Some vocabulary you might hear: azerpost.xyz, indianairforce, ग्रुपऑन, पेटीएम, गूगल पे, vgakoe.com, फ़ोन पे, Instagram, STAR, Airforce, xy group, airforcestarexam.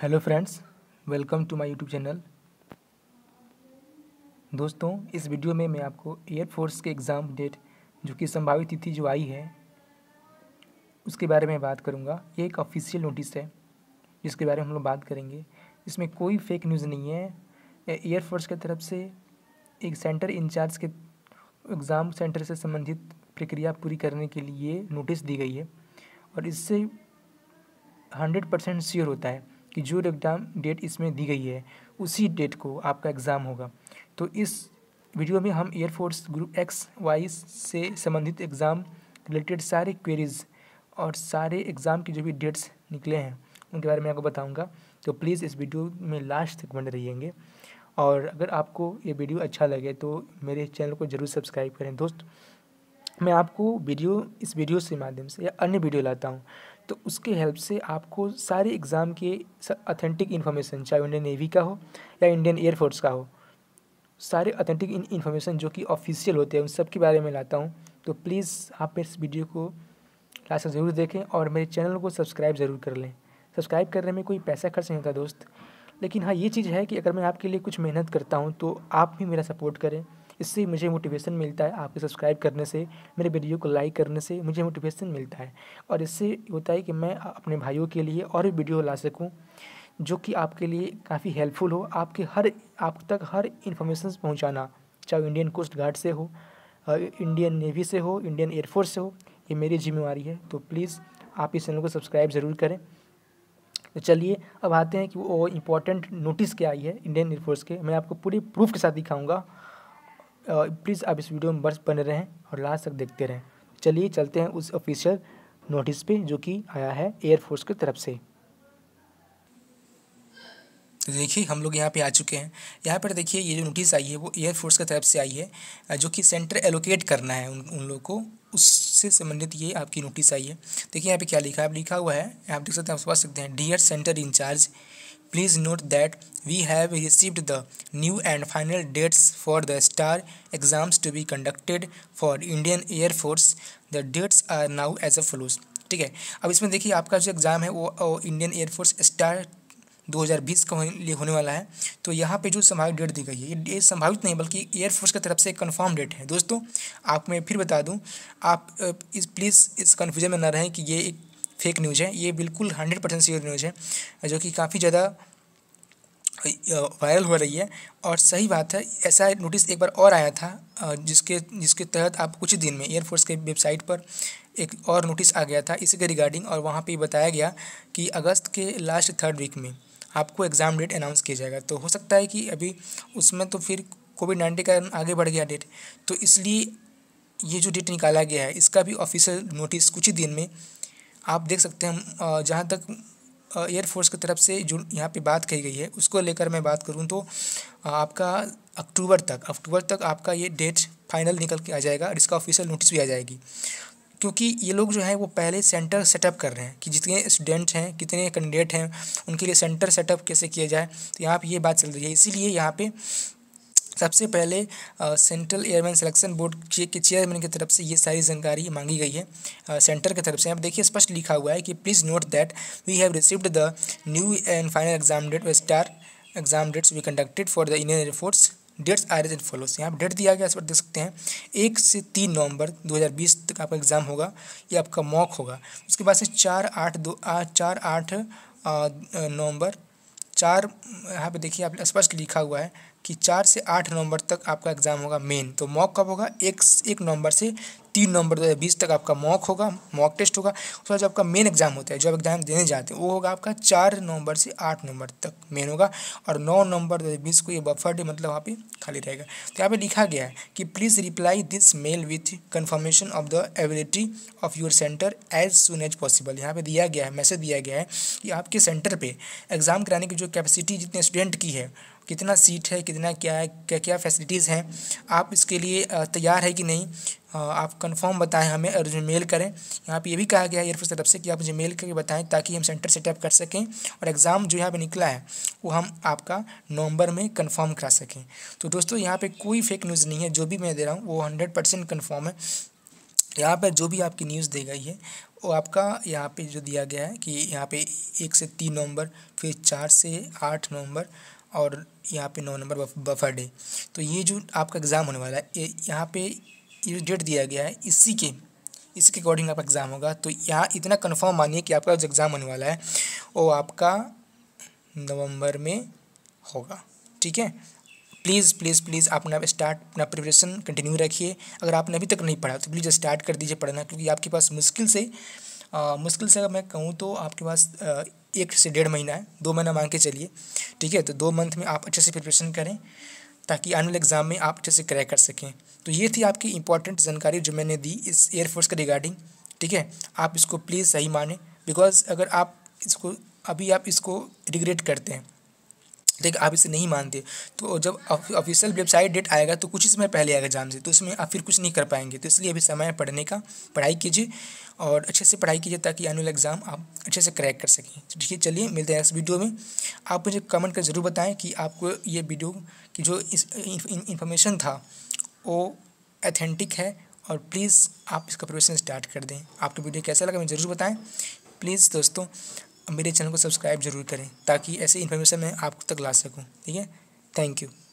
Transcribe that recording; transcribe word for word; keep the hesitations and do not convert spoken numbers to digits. Hello friends, welcome to my YouTube channel. दोस्तों, इस video में मैं आपको एयरफोर्स के एग्ज़ाम डेट जो कि संभावित तिथि जो आई है उसके बारे में बात करूंगा। ये एक ऑफिशियल नोटिस है जिसके बारे में हम लोग बात करेंगे। इसमें कोई फेक न्यूज़ नहीं है। एयरफोर्स की तरफ से एक सेंटर इंचार्ज के एग्ज़ाम सेंटर से संबंधित प्रक्रिया पूरी करने के लिए नोटिस दी गई है और इससे हंड्रेड परसेंट श्योर होता है कि जो एग्ज़ाम डेट इसमें दी गई है उसी डेट को आपका एग्ज़ाम होगा। तो इस वीडियो में हम एयरफोर्स ग्रुप एक्स वाई से संबंधित एग्ज़ाम रिलेटेड सारे क्वेरीज़ और सारे एग्ज़ाम के जो भी डेट्स निकले हैं उनके बारे में आपको बताऊंगा। तो प्लीज़ इस वीडियो में लास्ट तक बने रहिएंगे और अगर आपको ये वीडियो अच्छा लगे तो मेरे चैनल को ज़रूर सब्सक्राइब करें। दोस्त, मैं आपको वीडियो इस वीडियो से माध्यम से या अन्य वीडियो लाता हूँ तो उसके हेल्प से आपको सारे एग्ज़ाम के ऑथेंटिक इन्फॉर्मेशन, चाहे इंडियन नेवी का हो या इंडियन एयरफोर्स का हो, सारे ऑथेंटिक इन्फॉर्मेशन जो कि ऑफिशियल होते हैं उन सब के बारे में लाता हूँ। तो प्लीज़ आप इस वीडियो को लास्ट तक ज़रूर देखें और मेरे चैनल को सब्सक्राइब ज़रूर कर लें। सब्सक्राइब करने में कोई पैसा खर्च नहीं होता दोस्त, लेकिन हाँ ये चीज़ है कि अगर मैं आपके लिए कुछ मेहनत करता हूँ तो आप भी मेरा सपोर्ट करें। इससे मुझे मोटिवेशन मिलता है। आपके सब्सक्राइब करने से, मेरे वीडियो को लाइक करने से मुझे मोटिवेशन मिलता है और इससे होता है कि मैं अपने भाइयों के लिए और भी वीडियो ला सकूं जो कि आपके लिए काफ़ी हेल्पफुल हो। आपके हर आप तक हर इन्फॉर्मेशन पहुंचाना, चाहे इंडियन कोस्ट गार्ड से हो, इंडियन नेवी से हो, इंडियन एयरफोर्स से हो, ये मेरी जिम्मेवारी है। तो प्लीज़ आप इस चैनल को सब्सक्राइब ज़रूर करें। तो चलिए अब आते हैं कि वो इम्पोर्टेंट नोटिस क्या आई है इंडियन एयरफोर्स के। मैं आपको पूरे प्रूफ के साथ दिखाऊँगा। प्लीज़ आप इस वीडियो में बस बने रहें और लास्ट तक देखते रहें। चलिए चलते हैं उस ऑफिशियल नोटिस पे जो कि आया है एयरफोर्स की तरफ से। तो देखिए हम लोग यहाँ पे आ चुके हैं। यहाँ पर देखिए ये जो नोटिस आई है वो एयरफोर्स की तरफ से आई है जो कि सेंटर एलोकेट करना है उन उन लोगों को, उससे संबंधित ये आपकी नोटिस आई है। देखिए यहाँ पे क्या लिखा है, आप लिखा हुआ है, आप देख सकते हैं, आप समझ सकते हैं। Dear centre in charge, Please note that we have received the new and final dates for the STAR exams to be conducted for Indian Air Force. The dates are now as follows. ठीक है, अब इसमें देखिए आपका जो exam है वो Indian air force star दो हज़ार बीस का लिए होने वाला है। तो यहाँ पे जो संभावित डेट दी गई है, ये संभावित नहीं बल्कि एयरफोर्स की तरफ से कंफर्म डेट है। दोस्तों, आप मैं फिर बता दूँ, आप इस प्लीज़ इस कन्फ्यूजन में ना रहें कि ये एक फेक न्यूज़ है। ये बिल्कुल हंड्रेड परसेंट सीरियस न्यूज़ है जो कि काफ़ी ज़्यादा वायरल हो रही है और सही बात है। ऐसा नोटिस एक बार और आया था जिसके जिसके तहत आप कुछ दिन में एयरफोर्स के वेबसाइट पर एक और नोटिस आ गया था इसी के रिगार्डिंग और वहाँ पे बताया गया कि अगस्त के लास्ट थर्ड वीक में आपको एग्ज़ाम डेट अनाउंस किया जाएगा। तो हो सकता है कि अभी उसमें तो फिर कोविड नाइन्टीन का आगे बढ़ गया डेट, तो इसलिए ये जो डेट निकाला गया है इसका भी ऑफिशियल नोटिस कुछ ही दिन में आप देख सकते हैं। जहाँ तक एयरफोर्स की तरफ से जो यहाँ पे बात कही गई है उसको लेकर मैं बात करूँ तो आपका अक्टूबर तक अक्टूबर तक आपका ये डेट फाइनल निकल के आ जाएगा और इसका ऑफिशियल नोटिस भी आ जाएगी, क्योंकि ये लोग जो है वो पहले सेंटर सेटअप कर रहे हैं कि जितने स्टूडेंट हैं, कितने कैंडिडेट हैं, उनके लिए सेंटर सेटअप कैसे किया जाए। तो यहाँ पर ये बात चल रही है, इसीलिए यहाँ पर सबसे पहले सेंट्रल एयरमैन सिलेक्शन बोर्ड के चेयरमैन की तरफ से ये सारी जानकारी मांगी गई है सेंटर की तरफ से। आप देखिए स्पष्ट लिखा हुआ है कि please note that we have received the new and final exam date star exam dates we conducted for the Indian air force dates are as follows. यहाँ पर डेट दिया गया, इस पर देख सकते हैं एक से तीन नवंबर दो हज़ार बीस तक आपका एग्ज़ाम होगा, ये आपका मॉक होगा। उसके बाद से चार आठ दो चार आठ नवंबर चार यहाँ पे देखिए आप स्पष्ट लिखा हुआ है कि चार से आठ नवंबर तक आपका एग्ज़ाम होगा मेन। तो मॉक कब होगा, एक एक नवंबर से तीन नवंबर दो हज़ार बीस तक आपका मॉक होगा, मॉक टेस्ट होगा। उसके बाद जो आपका मेन एग्ज़ाम होता है, जो आप एग्ज़ाम देने जाते हैं, वो होगा आपका चार नवंबर से आठ नवंबर तक मेन होगा और नौ नवंबर दो हज़ार बीस को ये बफर डे मतलब वहाँ पे खाली रहेगा। तो यहाँ पे लिखा गया है कि please reply this mail with confirmation of the ability of your centre as soon as possible. यहाँ पर दिया गया है, मैसेज दिया गया है कि आपके सेंटर पर एग्ज़ाम कराने की जो कैपेसिटी, जितने स्टूडेंट की है, कितना सीट है, कितना क्या है, क्या क्या फैसिलिटीज़ हैं, आप इसके लिए तैयार है कि नहीं, आप कंफर्म बताएं हमें और मुझे मेल करें। यहाँ पे ये भी कहा गया है एयरफोर्स की तरफ से कि आप मुझे मेल करके बताएं ताकि हम सेंटर सेटअप कर सकें और एग्ज़ाम जो यहाँ पे निकला है वो हम आपका नवंबर में कंफर्म करा सकें। तो दोस्तों, यहाँ पे कोई फेक न्यूज़ नहीं है, जो भी मैं दे रहा हूँ वो हंड्रेड परसेंट कन्फर्म है। यहाँ पर जो भी आपकी न्यूज़ देगा ये वो आपका यहाँ पे जो दिया गया है कि यहाँ पे एक से तीन नवंबर, फिर चार से आठ नवंबर और यहाँ पे नौ नंबर बफर डे। तो ये जो आपका एग्ज़ाम होने वाला है ये यहाँ पे ये डेट दिया गया है, इसी के इसी के अकॉर्डिंग आपका एग्ज़ाम होगा। तो यहाँ इतना कन्फर्म मानिए कि आपका जो एग्ज़ाम होने वाला है वो आपका नवंबर में होगा। ठीक है, प्लीज़ प्लीज़ प्लीज़ आप अपना स्टार्ट अपना प्रिपरेशन कंटिन्यू रखिए। अगर आपने अभी तक नहीं पढ़ा तो प्लीज़ स्टार्ट कर दीजिए पढ़ना, क्योंकि आपके पास मुश्किल से आ, मुश्किल से अगर मैं कहूँ तो आपके पास आ, एक से डेढ़ महीना है, दो महीना मांग के चलिए। ठीक है, तो दो मंथ में आप अच्छे से प्रिपरेशन करें ताकि आने वाले एग्ज़ाम में आप अच्छे से क्रैक कर सकें। तो ये थी आपकी इंपॉर्टेंट जानकारी जो मैंने दी इस एयरफोर्स के रिगार्डिंग। ठीक है, आप इसको प्लीज़ सही माने, बिकॉज अगर आप इसको अभी आप इसको रिग्रेट करते हैं, देख आप इसे नहीं मानते, तो जब ऑफिशियल वेबसाइट डेट आएगा तो कुछ ही समय पहले आएगा एग्जाम से, तो उसमें आप फिर कुछ नहीं कर पाएंगे। तो इसलिए अभी समय पढ़ने का, पढ़ाई कीजिए और अच्छे से पढ़ाई कीजिए ताकि आने वाला एग्ज़ाम आप अच्छे से क्रैक कर सकें। ठीक है, चलिए मिलते हैं इस वीडियो में। आप मुझे कमेंट कर ज़रूर बताएं कि आपको ये वीडियो की जो इन्फॉर्मेशन था वो ऑथेंटिक है, और प्लीज़ आप इसका प्रोसेस स्टार्ट कर दें। आपको वीडियो कैसा लगा मुझे ज़रूर बताएं। प्लीज़ दोस्तों मेरे चैनल को सब्सक्राइब जरूर करें ताकि ऐसी इन्फॉर्मेशन मैं आप तक ला सकूं। ठीक है, थैंक यू।